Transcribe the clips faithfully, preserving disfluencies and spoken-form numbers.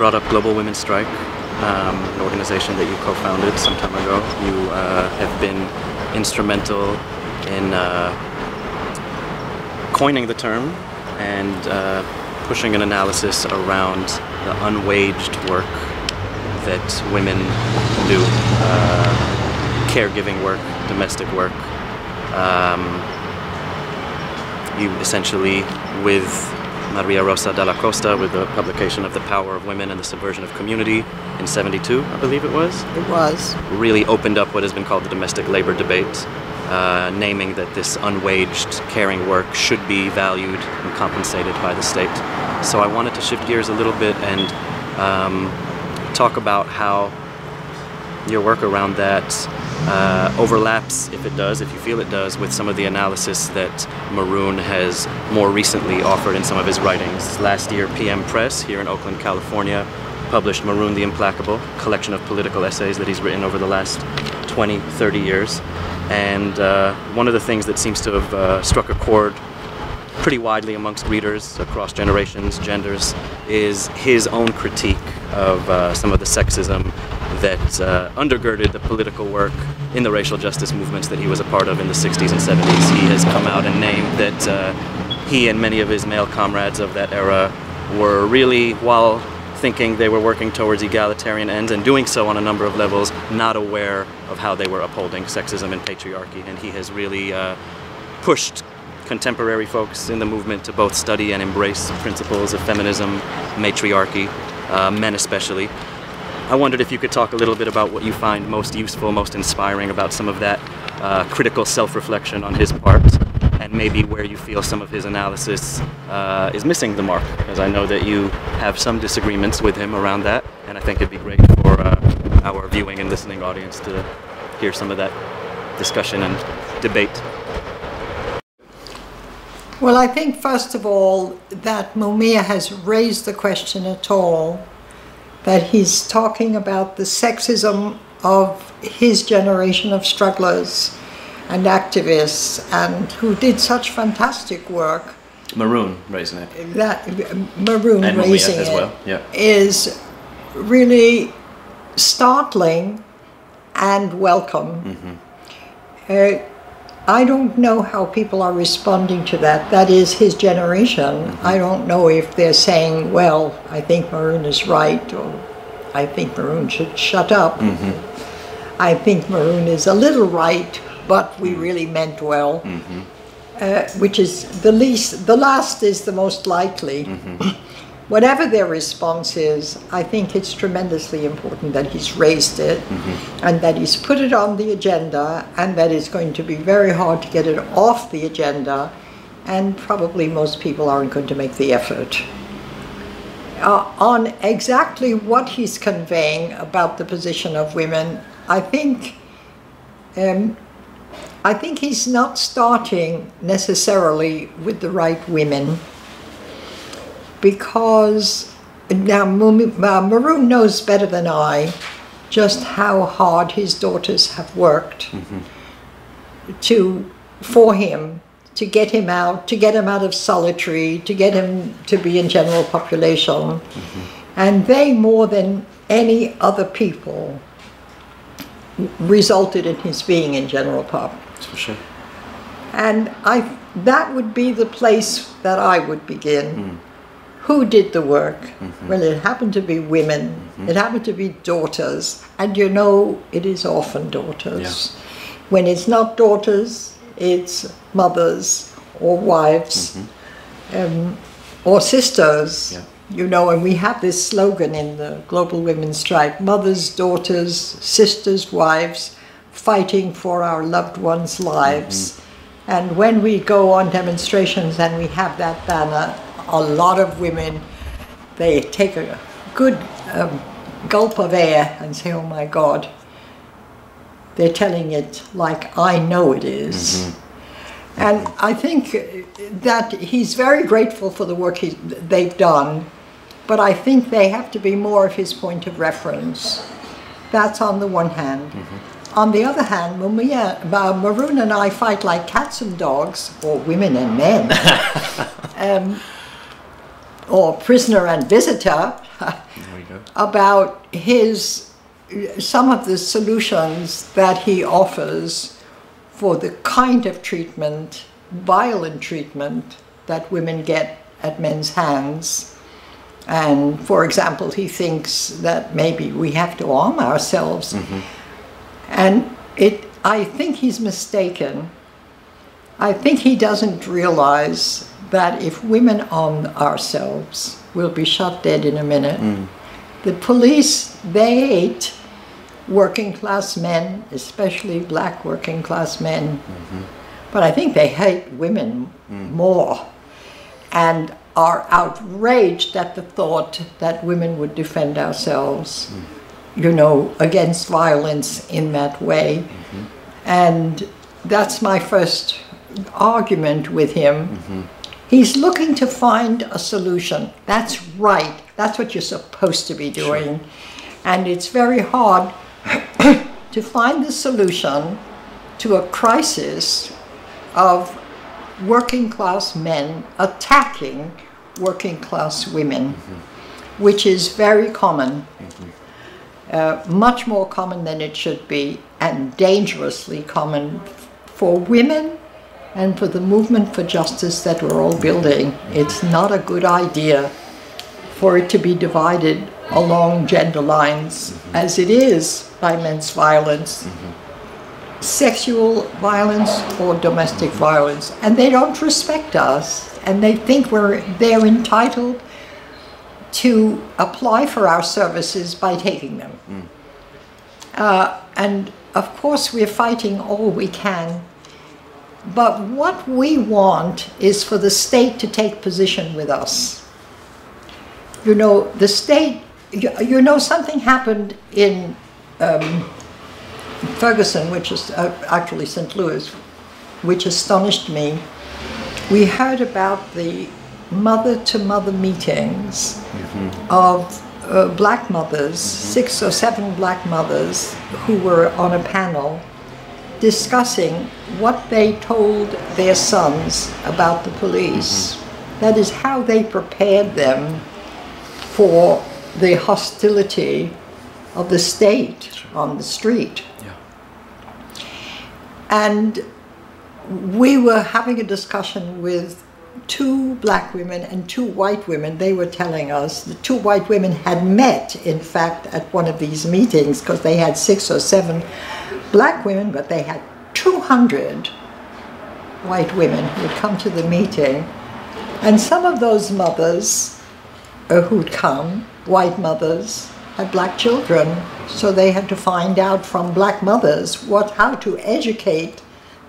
Brought up Global Women's Strike, um, an organization that you co-founded some time ago. You uh, have been instrumental in uh, coining the term and uh, pushing an analysis around the unwaged work that women do, uh, caregiving work, domestic work. Um, you essentially, with Maria Rosa Dalla Costa, with the publication of The Power of Women and the Subversion of Community in seventy-two, I believe it was? It was. Really opened up what has been called the domestic labor debate, uh, naming that this unwaged caring work should be valued and compensated by the state. So I wanted to shift gears a little bit and um, talk about how your work around that uh, overlaps, if it does, if you feel it does, with some of the analysis that Maroon has more recently offered in some of his writings. Last year, P M Press here in Oakland, California, published Maroon the Implacable, a collection of political essays that he's written over the last twenty, thirty years. And uh, one of the things that seems to have uh, struck a chord pretty widely amongst readers across generations, genders, is his own critique of uh, some of the sexism that uh, undergirded the political work in the racial justice movements that he was a part of in the sixties and seventies. He has come out and named that uh, he and many of his male comrades of that era were really, while thinking they were working towards egalitarian ends and doing so on a number of levels, not aware of how they were upholding sexism and patriarchy. And he has really uh, pushed contemporary folks in the movement to both study and embrace principles of feminism, matriarchy, uh, men especially. I wondered if you could talk a little bit about what you find most useful, most inspiring about some of that uh, critical self-reflection on his part, and maybe where you feel some of his analysis uh, is missing the mark, because I know that you have some disagreements with him around that, and I think it'd be great for uh, our viewing and listening audience to hear some of that discussion and debate. Well, I think, first of all, that Mumia has raised the question at all, that he's talking about the sexism of his generation of strugglers and activists, and who did such fantastic work. Maroon raising it. That Maroon and raising Mumia as well. Yeah. Is really startling and welcome. Mm-hmm. uh, I don't know how people are responding to that. That is his generation. Mm-hmm. I don't know if they're saying, well, I think Maroon is right, or I think Maroon should shut up. Mm-hmm. I think Maroon is a little right, but we really meant well. Mm-hmm. uh, which is the least, the last is the most likely. Mm-hmm. Whatever their response is, I think it's tremendously important that he's raised it, mm-hmm. and that he's put it on the agenda, and that it's going to be very hard to get it off the agenda, and probably most people aren't going to make the effort. Uh, on exactly what he's conveying about the position of women, I think, um, I think he's not starting necessarily with the right women. Because now Maroon knows better than I just how hard his daughters have worked, mm-hmm. to for him, to get him out, to get him out of solitary, to get him to be in general population. Mm-hmm. And they, more than any other people, resulted in his being in general pop. For sure. And I, that would be the place that I would begin. Mm. Who did the work? Mm-hmm. Well, it happened to be women, mm-hmm. it happened to be daughters, and you know it is often daughters. Yeah. When it's not daughters, it's mothers or wives, mm-hmm. um, or sisters, yeah. you know, and we have this slogan in the Global Women's Strike, mothers, daughters, sisters, wives, fighting for our loved ones' lives. Mm-hmm. And when we go on demonstrations and we have that banner, a lot of women, they take a good um, gulp of air and say, oh my God, They're telling it like I know it is. Mm-hmm. And I think that he's very grateful for the work he, they've done, but I think they have to be more of his point of reference. That's on the one hand. Mm-hmm. On the other hand, Mumia, Maroon and I fight like cats and dogs, or women and men, um, or prisoner and visitor, there we go. about his some of the solutions that he offers for the kind of treatment, violent treatment, that women get at men's hands. And for example, he thinks that maybe we have to arm ourselves. Mm-hmm. And it, I think he's mistaken. I think he doesn't realize that if women arm ourselves, we'll be shot dead in a minute. Mm. The police, they hate working class men, especially black working class men. Mm-hmm. But I think they hate women mm. more, and are outraged at the thought that women would defend ourselves, mm. you know, against violence in that way. Mm-hmm. And that's my first argument with him. Mm-hmm. He's looking to find a solution. That's right. That's what you're supposed to be doing. Sure. And it's very hard to find the solution to a crisis of working class men attacking working class women, mm-hmm. which is very common, mm-hmm. uh, much more common than it should be, and dangerously common for women and for the movement for justice that we're all building. It's not a good idea for it to be divided along gender lines, mm-hmm. as it is by men's violence, mm-hmm. sexual violence or domestic violence. And they don't respect us, and they think we're, they're entitled to apply for our services by taking them. Mm. Uh, and of course we're fighting all we can. But what we want is for the state to take position with us. You know, the state, you, you know, something happened in um, Ferguson, which is uh, actually Saint Louis, which astonished me. We heard about the mother-to-mother meetings mm-hmm. of uh, black mothers, mm-hmm. six or seven black mothers who were on a panel discussing what they told their sons about the police. Mm-hmm. That is how they prepared them for the hostility of the state sure. on the street. Yeah. And we were having a discussion with two black women and two white women. They were telling us, the two white women had met, in fact, at one of these meetings, because they had six or seven black women, but they had two hundred white women who would come to the meeting. And some of those mothers uh, who'd come, white mothers, had black children, so they had to find out from black mothers what, how to educate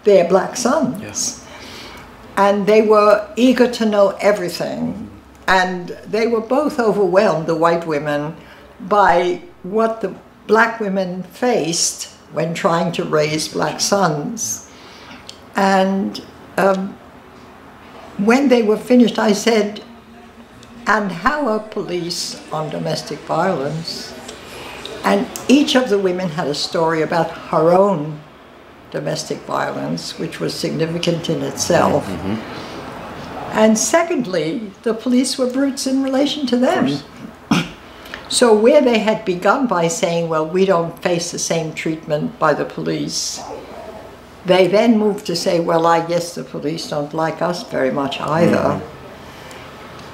their black sons. Yes. And they were eager to know everything. And they were both overwhelmed, the white women, by what the black women faced when trying to raise black sons. And um, when they were finished, I said, and how are police on domestic violence? And each of the women had a story about her own domestic violence, which was significant in itself. Mm-hmm. And secondly, the police were brutes in relation to them. So where they had begun by saying, well, we don't face the same treatment by the police, they then moved to say, well, I guess the police don't like us very much either. Mm-hmm.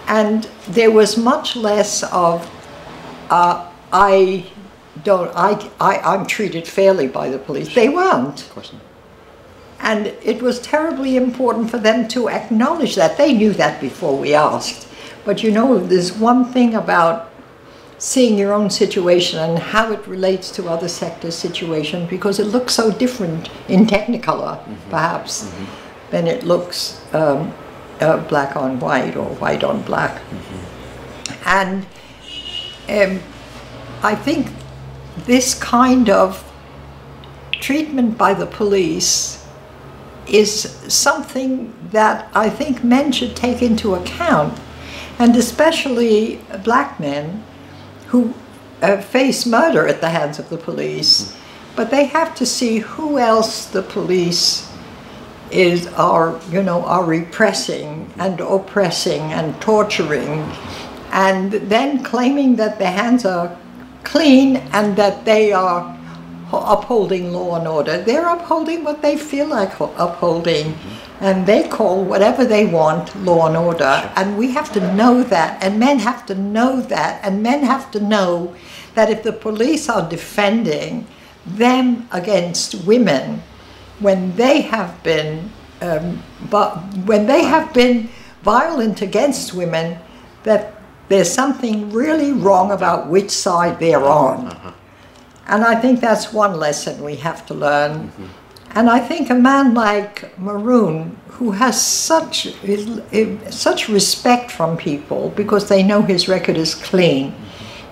And there was much less of, uh, I don't, I, I, I'm treated fairly by the police. They weren't. Of course not. And it was terribly important for them to acknowledge that. They knew that before we asked. But you know, there's one thing about seeing your own situation and how it relates to other sectors' situation, because it looks so different in Technicolor, mm-hmm. perhaps, mm-hmm. than it looks um, uh, black on white or white on black. Mm-hmm. And um, I think this kind of treatment by the police is something that I think men should take into account, and especially black men who uh, face murder at the hands of the police. But they have to see who else the police is are you know are repressing and oppressing and torturing, and then claiming that their hands are clean and that they are upholding law and order. They're upholding what they feel like upholding, and they call whatever they want law and order, and we have to know that, and men have to know that, and men have to know that if the police are defending them against women when they have been um, but when they have been violent against women, that there's something really wrong about which side they're on. Uh-huh. And I think that's one lesson we have to learn. Mm-hmm. And I think a man like Maroon, who has such, such respect from people because they know his record is clean.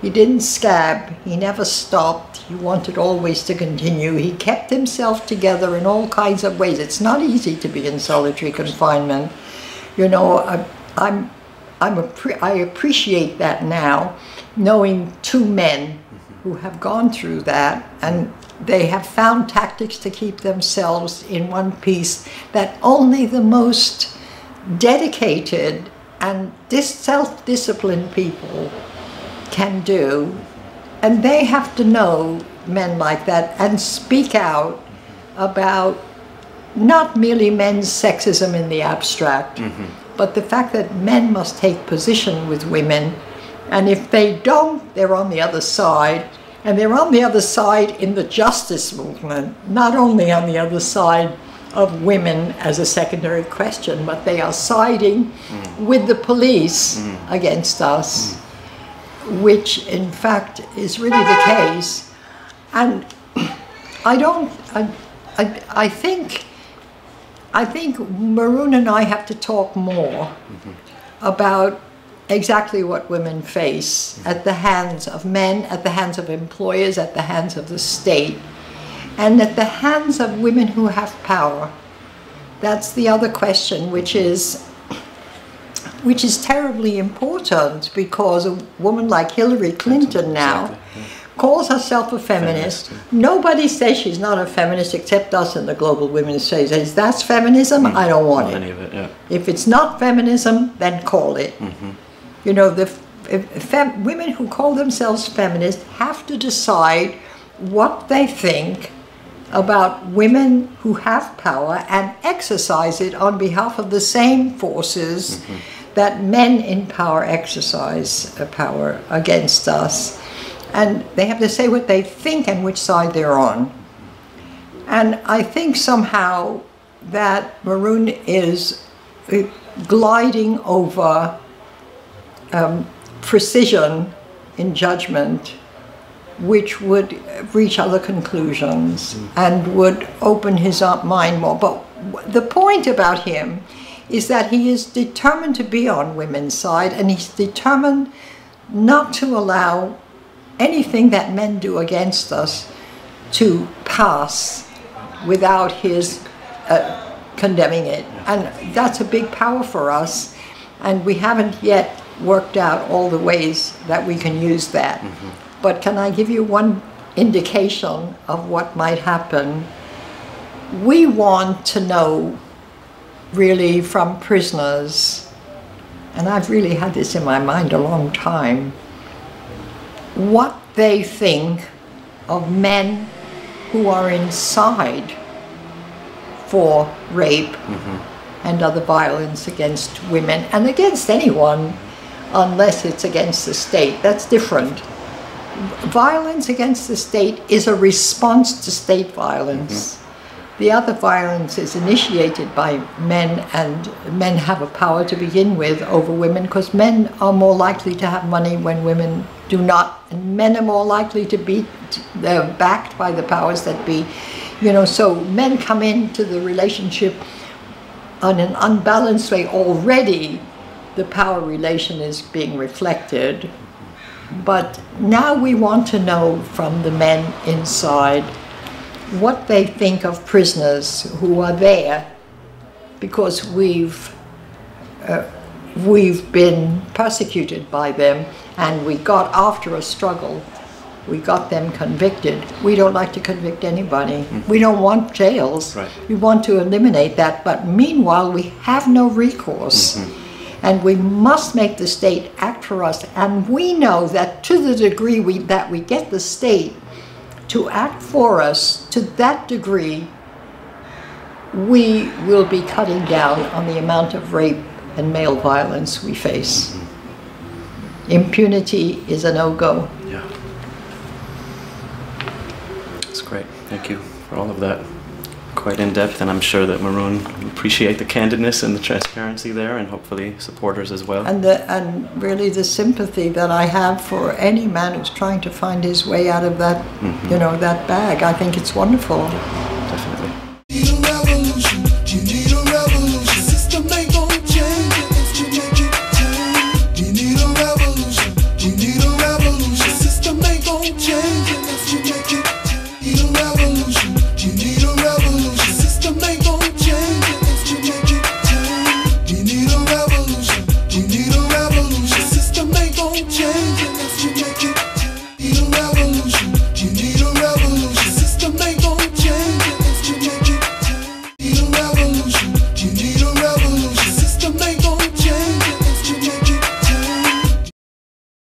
He didn't scab, he never stopped, he wanted always to continue. He kept himself together in all kinds of ways. It's not easy to be in solitary confinement. You know, I, I'm, I'm a, I appreciate that now, knowing two men who have gone through that, and they have found tactics to keep themselves in one piece that only the most dedicated and self-disciplined people can do. And they have to know men like that and speak out about not merely men's sexism in the abstract, mm-hmm. but the fact that men must take position with women. And if they don't, they're on the other side. And they're on the other side in the justice movement, not only on the other side of women as a secondary question, but they are siding mm. with the police mm. against us, mm. which in fact is really the case. And I don't, I, I, I think, I think Maroon and I have to talk more mm-hmm. about exactly what women face at the hands of men, at the hands of employers, at the hands of the state, and at the hands of women who have power. That's the other question, which is, which is terribly important, because a woman like Hillary Clinton now calls herself a feminist. feminist. Nobody says she's not a feminist except us in the Global Women's Strike. Says that's feminism, mm-hmm. I don't want not it. Any of it yeah. If it's not feminism, then call it. Mm-hmm. You know, the fem women who call themselves feminists have to decide what they think about women who have power and exercise it on behalf of the same forces mm-hmm. that men in power exercise uh, power against us. And they have to say what they think and which side they're on. And I think somehow that Maroon is uh, gliding over Um, precision in judgment, which would reach other conclusions and would open his mind more. But the point about him is that he is determined to be on women's side, and he's determined not to allow anything that men do against us to pass without his uh, condemning it. And that's a big power for us, and we haven't yet worked out all the ways that we can use that. Mm-hmm. But can I give you one indication of what might happen? We want to know, really, from prisoners, and I've really had this in my mind a long time, what they think of men who are inside for rape mm-hmm. and other violence against women and against anyone, unless it's against the state. That's different. Violence against the state is a response to state violence. Mm-hmm. The other violence is initiated by men, and men have a power to begin with over women, because men are more likely to have money when women do not, and men are more likely to be they're backed by the powers that be. You know, so men come into the relationship on an unbalanced way already. The power relation is being reflected, but now we want to know from the men inside what they think of prisoners who are there because we've, uh, we've been persecuted by them and we got, after a struggle, we got them convicted. We don't like to convict anybody. Mm-hmm. We don't want jails. Right. We want to eliminate that, but meanwhile we have no recourse. Mm-hmm. And we must make the state act for us. And we know that to the degree we, that we get the state to act for us, to that degree, we will be cutting down on the amount of rape and male violence we face. Impunity is a no-go. Yeah. That's great. Thank you for all of that. Quite in-depth, and I'm sure that Maroon will appreciate the candidness and the transparency there, and hopefully supporters as well. And, the, and really the sympathy that I have for any man who's trying to find his way out of that, mm-hmm. you know, that bag. I think it's wonderful.